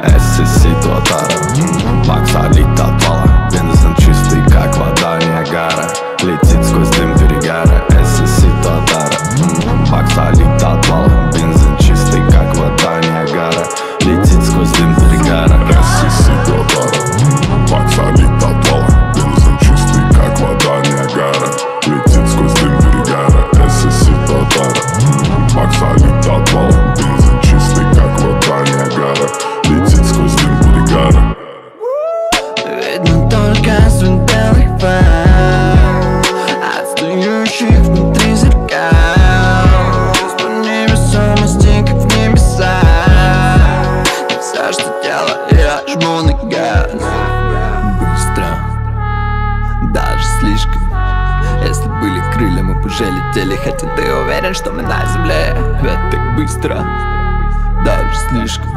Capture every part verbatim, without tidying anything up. эс эс си Туатара. Макса летит от пола, бензин чистый, как вода Ниагара. Летит сквозь дым перегара. эс эс си Туатара. Макса летит от пола, бензин чистый, как вода Ниагара. Летит сквозь дым перегара. эс эс си Туатара. Макса летит от пола, бензин чистый, как вода Ниагара. Летит сквозь дым перегара. эс эс си Туатара. Макса летит от пола, бензин чистый, как вода Ниагара. Летит сквозь дым перегара. Видно только свет белых фар, отстающих внутри зеркал. По невесомости, как в небесах, и все, что делаю, я жму на газ. Быстро, даже слишком. Если были крылья, мы бы уже летели. Хотя ты уверен, что мы на земле. Ведь так быстро, даже слишком.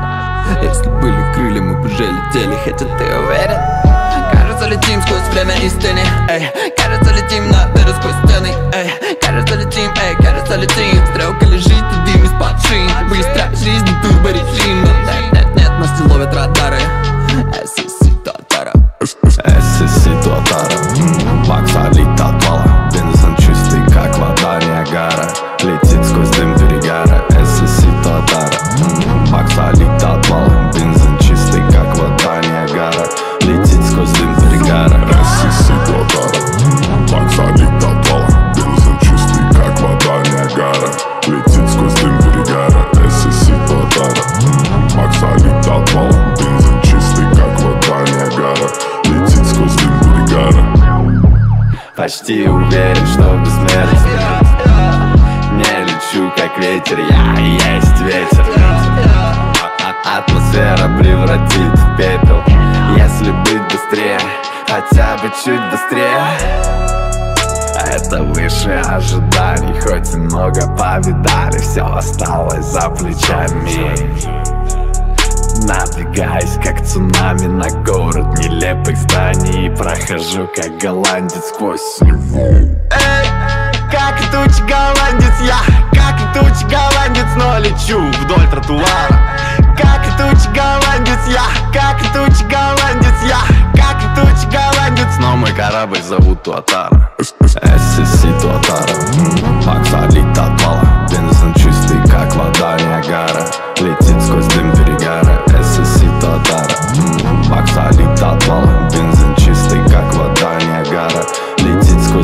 Если были крылья, мы бы уже летели. Хотя ты уверен. Кажется, летим сквозь время истины. Эй, кажется, летим на дыры сквозь стены. Эй, кажется, летим, эй, кажется, летим. Стрелка лежит и дым из-под шин. Быстро, жизнь, турборежим. Но нет, нет, нет, нас не ловят радары. эс эс си Туатара. эс эс си Туатара. Макса летит от пола, бензин чистый, как вода Ниагара. Летит сквозь дым перегара. эс эс си Туатара. Макса летит от пола, бензин чистый, как вода Ниагара. Летит сквозь дым перегара. эс эс си Туатара. Макса летит от пола, бензин чистый, как вода Ниагара. Летит сквозь дым перегара. эс эс си Туатара. Макса летит от пола, бензин чистый, как вода Ниагара. Летит сквозь дым перегара. Почти уверен, что бессмертен. Не лечу, как ветер, я и есть ветер. Атмосфера превратит в пепел. Если быть быстрее, хотя бы чуть быстрее. Это выше ожиданий, хоть и много повидали, все осталось за плечами. Надвигаюсь, как цунами, на город нелепых зданий. Прохожу, как голландец, сквозь него. Эй, как летучий голландец я, как летучий голландец, но лечу вдоль тротуара. Как летучий голландец я, как летучий голландец я, как летучий голландец, но мой корабль зовут Туатара. эс эс си Туатара. Макса летит от пола,